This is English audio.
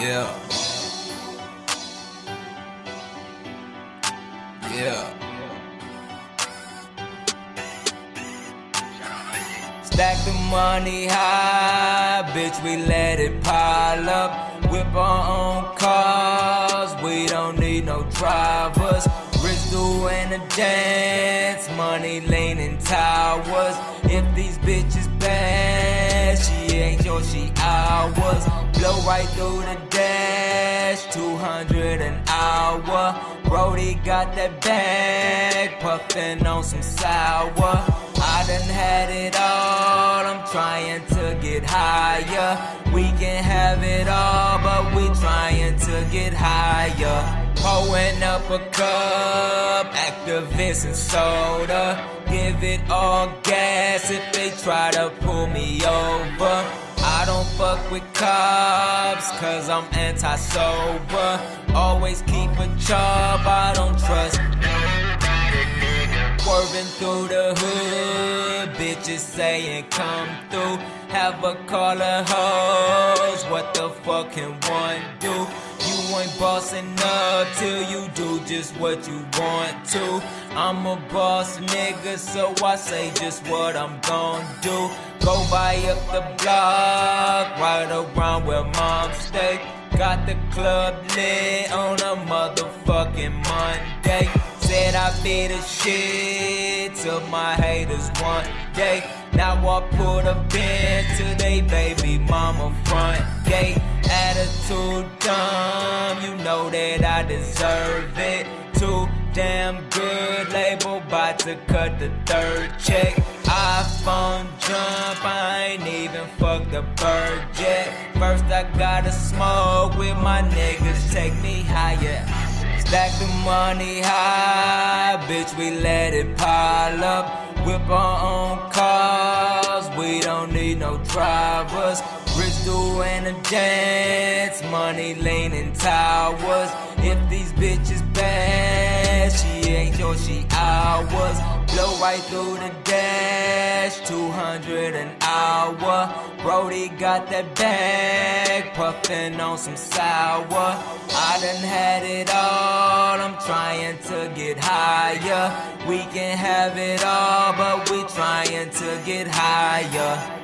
Stack the money high, bitch, we let it pile up. Whip our own cars, we don't need no drivers. Rich doing a dance, money leaning towers. If these bitches bad, she ain't yours, she ours. Blow right through the dash, 200 an hour. Brody got that bag, puffin' on some sour. I done had it all, I'm trying to get higher. We can have it all, but we trying to get higher. Pouring up a cup, activist and soda. Give it all gas if they try to pull me over. I don't fuck with cops, cause I'm anti-sober. Always keep a job, I don't trust. Swerving through the hood, bitches saying come through. Have a call of hoes, what the fuck can one do? You ain't bossing up till you do just what you want to. I'm a boss nigga, so I say just what I'm gon' do. Go buy up the block, right around where mom stay. Got the club lit on a motherfucking Monday. Said I'd be the shit to my haters one day. Now I put a pin to they baby mama front gate. Attitude dumb, you know that I deserve it. Too damn good, label bout to cut the third check. iPhone jump, I ain't even fucked the bird yet. First I gotta smoke with my niggas, take me higher. Stack the money high, bitch, we let it pile up. Whip our own cars, we don't need no drivers. Rich doing a dance, money leaning towers. If these bitches bad, she ain't yours, she ours. Blow right through the dash, 200 an hour. Brody got that bag, puffin' on some sour. I done had it all, I'm trying to get higher. We can have it all, but we trying to get higher.